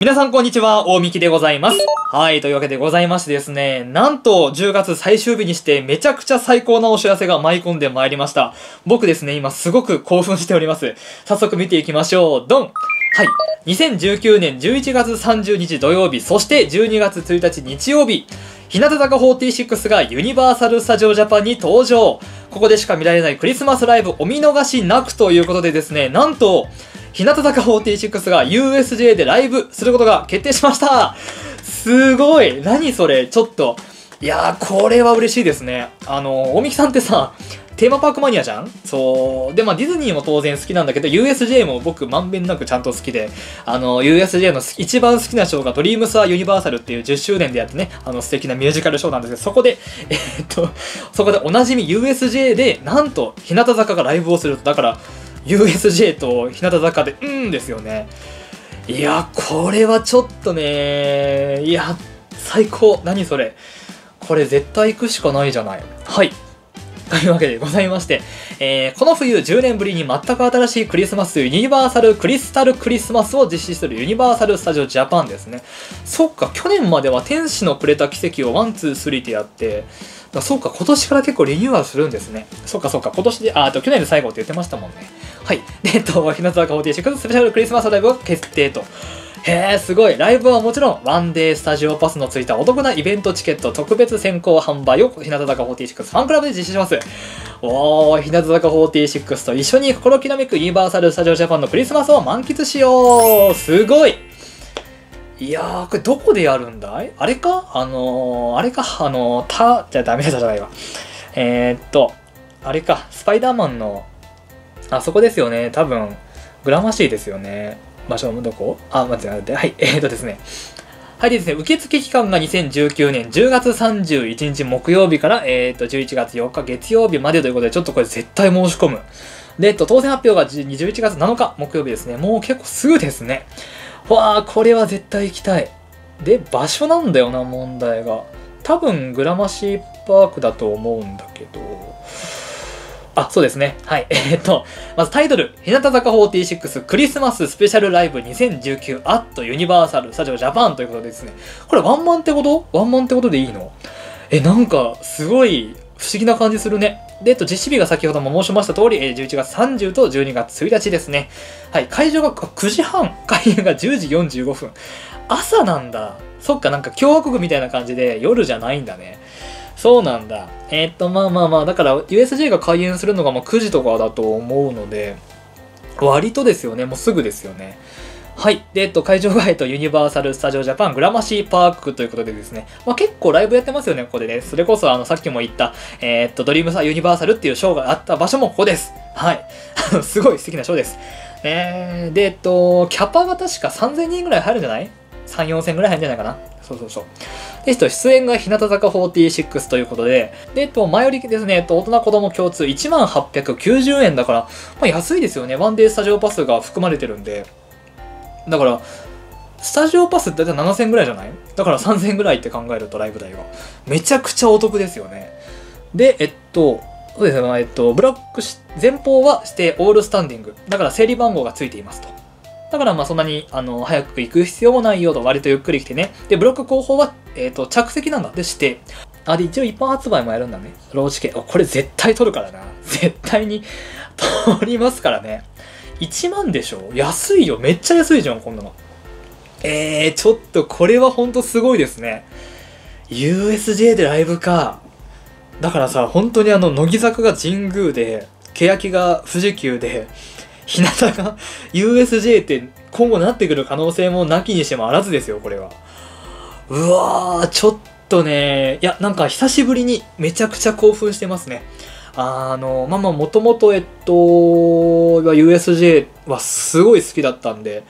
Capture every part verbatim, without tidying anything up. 皆さんこんにちは、大幹でございます。はい、というわけでございましてですね、なんとじゅうがつ最終日にしてめちゃくちゃ最高なお知らせが舞い込んでまいりました。僕ですね、今すごく興奮しております。早速見ていきましょう。ドン！はい。にせんじゅうきゅうねんじゅういちがつさんじゅうにち土曜日、そしてじゅうにがつついたち日曜日、日向坂フォーティーシックスがユニバーサル・スタジオ・ジャパンに登場。ここでしか見られないクリスマスライブお見逃しなくということでですね、なんと、日向坂フォーティーシックスが ユーエスジェー でライブすることが決定しました。すごい。何それ。ちょっと。いやー、これは嬉しいですね。あの、大幹さんってさ、テーマパークマニアじゃん？そう。で、まあ、ディズニーも当然好きなんだけど、ユーエスジェー も僕、まんべんなくちゃんと好きで、あの、ユーエスジェー の一番好きなショーが、Dreams are Universal っていうじゅっしゅうねんでやってね、あの、素敵なミュージカルショーなんですけど、そこで、えー、っと、そこでおなじみ ユーエスジェー で、なんと、日向坂がライブをすると。だから、ユーエスジェー と日向坂で、うーんですよね。いや、これはちょっとね、いや、最高。何それ。これ絶対行くしかないじゃない。はい。というわけでございまして、えー、この冬じゅうねんぶりに全く新しいクリスマス、ユニバーサルクリスタルクリスマスを実施するユニバーサルスタジオジャパンですね。そっか、去年までは天使のくれた奇跡をワンツースリーってやって、そうか、今年から結構リニューアルするんですね。そっかそっか、今年で、あ、あと去年で最後って言ってましたもんね。はい。で、えっと、日向坂フォーティーシックススペシャルクリスマスライブが決定と。へー、すごい。ライブはもちろん、ワンデースタジオパスのついたお得なイベントチケット特別先行販売を日向坂フォーティーシックスファンクラブで実施します。おー、日向坂フォーティーシックスと一緒に心きらめくユニバーサル・スタジオ・ジャパンのクリスマスを満喫しよう。すごい。いやー、これどこでやるんだい？あれか？あのー、あれか、あのー、た、じゃダメだじゃないわ。えー、っと、あれか、スパイダーマンの、あそこですよね。多分、グラマシーですよね。場所はどこ？あ、待って待って。はい。えーとですね。はいですね。受付期間がにせんじゅうきゅうねんじゅうがつさんじゅういちにち木曜日から、えーと、じゅういちがつよっか月曜日までということで、ちょっとこれ絶対申し込む。で、えっと、当選発表がじゅういちがつなのか木曜日ですね。もう結構すぐですね。わあ、これは絶対行きたい。で、場所なんだよな、問題が。多分、グラマシーパークだと思うんだけど。あ、そうですね。はい。えー、っと、まずタイトル、日向坂フォーティーシックスクリスマススペシャルライブにせんじゅうきゅうアットユニバーサルスタジオジャパンということでですね。これワンマンってこと？ワンマンってことでいいの？え、なんか、すごい不思議な感じするね。で、えっと、実施日が先ほども申しました通り、じゅういちがつさんじゅうとじゅうにがつついたちですね。はい。会場がくじはん、開演がじゅうじよんじゅうごふん。朝なんだ。そっか、なんか共和国みたいな感じで夜じゃないんだね。そうなんだ。えー、っと、まあまあまあ、だから、ユーエスジェー が開園するのがまあくじとかだと思うので、割とですよね。もうすぐですよね。はい。で、えっと、会場外とユニバーサル・スタジオ・ジャパン、グラマシー・パークということでですね。まあ結構ライブやってますよね、ここでね。それこそ、あの、さっきも言った、えー、っと、ドリームサ・ユニバーサルっていうショーがあった場所もここです。はい。すごい素敵なショーです。えー、で、えっと、キャパが確かさんぜんにんぐらい入るんじゃない ?さん、よんせん ぐらい入るんじゃないかな。そうそうそう。で、出演が日向坂フォーティーシックスということで、で、えっと、前よりですね、えっと、大人子供共通いちまんはっぴゃくきゅうじゅうえんだから、まあ、安いですよね。ワンデースタジオパスが含まれてるんで。だから、スタジオパスってだいたいななせんぐらいじゃない？だからさんぜんぐらいって考えるとライブ代は。めちゃくちゃお得ですよね。で、えっと、そうですね、えっと、ブラックし、前方は指定オールスタンディング。だから整理番号がついていますと。だからまあそんなにあの早く行く必要もないよと割とゆっくり来てね。で、ブロック後方は、えー、と着席なんだってして。あ、で、一応一般発売もやるんだね。ローチケ。これ絶対取るからな。絶対に取りますからね。いちまんでしょ？安いよ。めっちゃ安いじゃん、こんなの。えー、ちょっとこれはほんとすごいですね。ユーエスジェー でライブか。だからさ、本当にあの、乃木坂が神宮で、欅が富士急で、日向が ユーエスジェー って今後なってくる可能性もなきにしてもあらずですよ、これは。うわー、ちょっとね、いや、なんか久しぶりにめちゃくちゃ興奮してますね。あの、まあまあ、もともと、えっと、ユーエスジェー はすごい好きだったんで、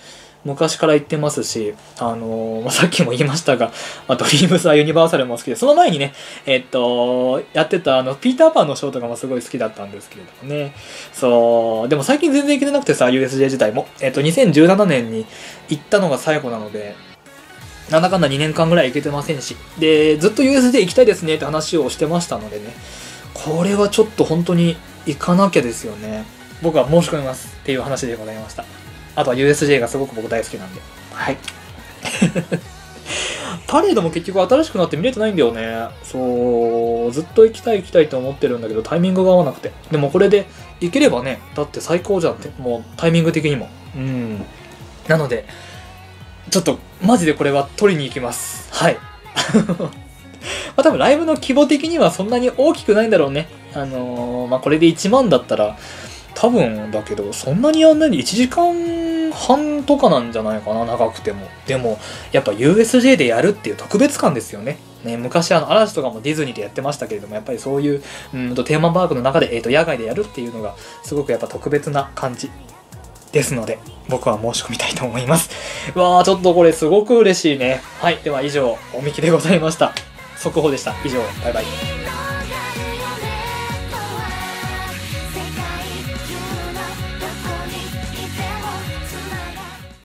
昔から行ってますし、あのー、まあ、さっきも言いましたが、まあ、ドリームスはユニバーサルも好きで、その前にね、えっと、やってたあの、ピーターパンのショーとかもすごい好きだったんですけれどもね。そう、でも最近全然行けてなくてさ、ユーエスジェー 自体も。えっと、にせんじゅうななねんに行ったのが最後なので、なんだかんだにねんかんぐらい行けてませんし、で、ずっと ユーエスジェー 行きたいですねって話をしてましたのでね、これはちょっと本当に行かなきゃですよね。僕は申し込みますっていう話でございました。あとは ユーエスジェー がすごく僕大好きなんで。はい。パレードも結局新しくなって見れてないんだよね。そう、ずっと行きたい行きたいと思ってるんだけど、タイミングが合わなくて。でもこれで行ければね、だって最高じゃんって、もうタイミング的にも。うん。なので、ちょっとマジでこれは取りに行きます。はい。まあ多分ライブの規模的にはそんなに大きくないんだろうね。あのー、まあこれでいちまんだったら、多分だけど、そんなにやんないでいちじかんはんとかなんじゃないかな、長くても。でも、やっぱ ユーエスジェー でやるっていう特別感ですよね。ね、昔あの嵐とかもディズニーでやってましたけれども、やっぱりそういう、うんとテーマパークの中で、えーと、野外でやるっていうのが、すごくやっぱ特別な感じですので、僕は申し込みたいと思います。うわー、ちょっとこれすごく嬉しいね。はい、では以上、おみきでございました。速報でした。以上、バイバイ。